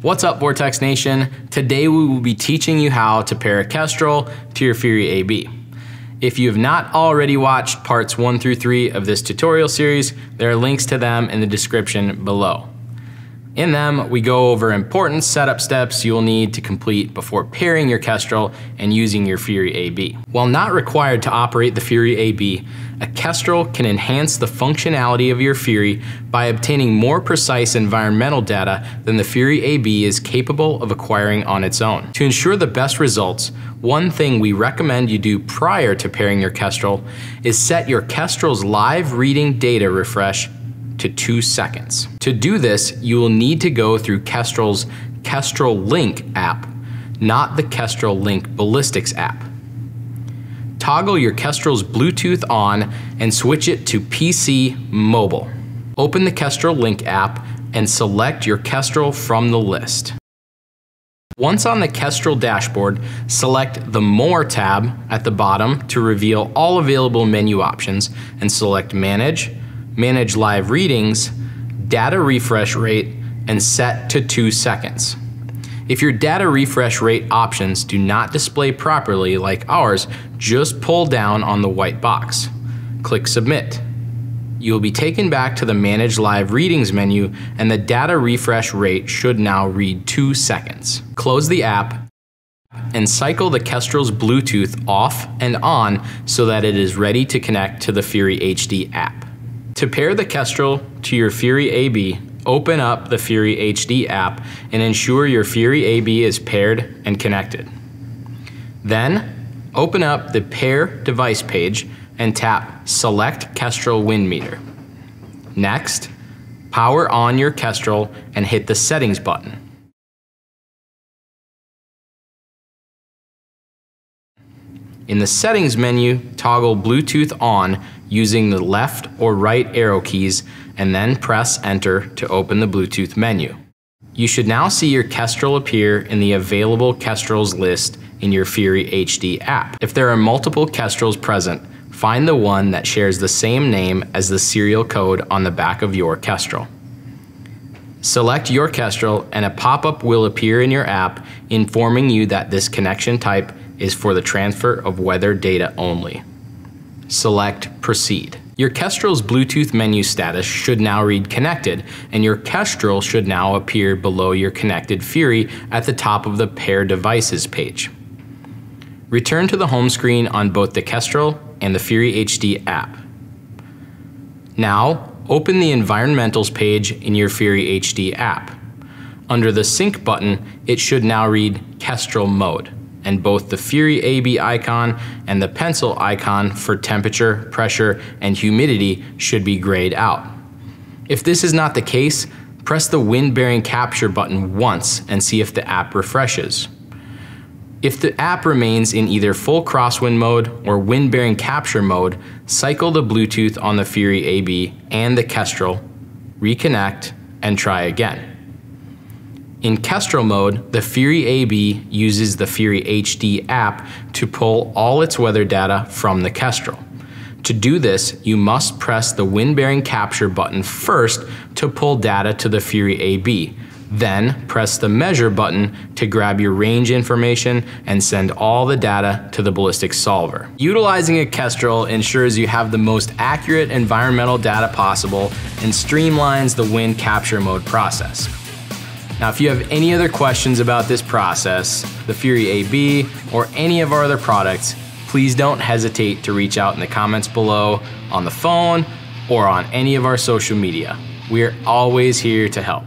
What's up, Vortex Nation? Today we will be teaching you how to pair a Kestrel to your Fury AB. If you have not already watched parts 1 through 3 of this tutorial series, there are links to them in the description below. In them, we go over important setup steps you will need to complete before pairing your Kestrel and using your Fury AB. While not required to operate the Fury AB, a Kestrel can enhance the functionality of your Fury by obtaining more precise environmental data than the Fury AB is capable of acquiring on its own. To ensure the best results, one thing we recommend you do prior to pairing your Kestrel is set your Kestrel's live reading data refresh to 2 seconds. To do this, you will need to go through Kestrel's Kestrel Link app, not the Kestrel Link Ballistics app. Toggle your Kestrel's Bluetooth on and switch it to PC Mobile. Open the Kestrel Link app and select your Kestrel from the list. Once on the Kestrel dashboard, select the More tab at the bottom to reveal all available menu options and select Manage, Manage Live Readings, Data Refresh Rate, and set to 2 seconds. If your data refresh rate options do not display properly like ours, just pull down on the white box. Click Submit. You will be taken back to the Manage Live Readings menu, and the data refresh rate should now read 2 seconds. Close the app and cycle the Kestrel's Bluetooth off and on so that it is ready to connect to the Fury HD app. To pair the Kestrel to your Fury AB, open up the Fury HD app and ensure your Fury AB is paired and connected. Then, open up the Pair Device page and tap Select Kestrel Wind Meter. Next, power on your Kestrel and hit the Settings button. In the Settings menu, toggle Bluetooth on using the left or right arrow keys, and then press Enter to open the Bluetooth menu. You should now see your Kestrel appear in the available Kestrels list in your Fury HD app. If there are multiple Kestrels present, find the one that shares the same name as the serial code on the back of your Kestrel. Select your Kestrel and a pop-up will appear in your app informing you that this connection type is for the transfer of weather data only. Select Proceed. Your Kestrel's Bluetooth menu status should now read Connected, and your Kestrel should now appear below your Connected Fury at the top of the Pair Devices page. Return to the home screen on both the Kestrel and the Fury HD app. Now, open the Environmentals page in your Fury HD app. Under the Sync button, it should now read Kestrel Mode, and both the Fury AB icon and the pencil icon for temperature, pressure, and humidity should be grayed out. If this is not the case, press the wind bearing capture button once and see if the app refreshes. If the app remains in either full crosswind mode or wind bearing capture mode, cycle the Bluetooth on the Fury AB and the Kestrel, reconnect, and try again. In Kestrel mode, the Fury AB uses the Fury HD app to pull all its weather data from the Kestrel. To do this, you must press the wind bearing capture button first to pull data to the Fury AB. Then press the measure button to grab your range information and send all the data to the ballistics solver. Utilizing a Kestrel ensures you have the most accurate environmental data possible and streamlines the wind capture mode process. Now, if you have any other questions about this process, the Fury AB, or any of our other products, please don't hesitate to reach out in the comments below, on the phone, or on any of our social media. We are always here to help.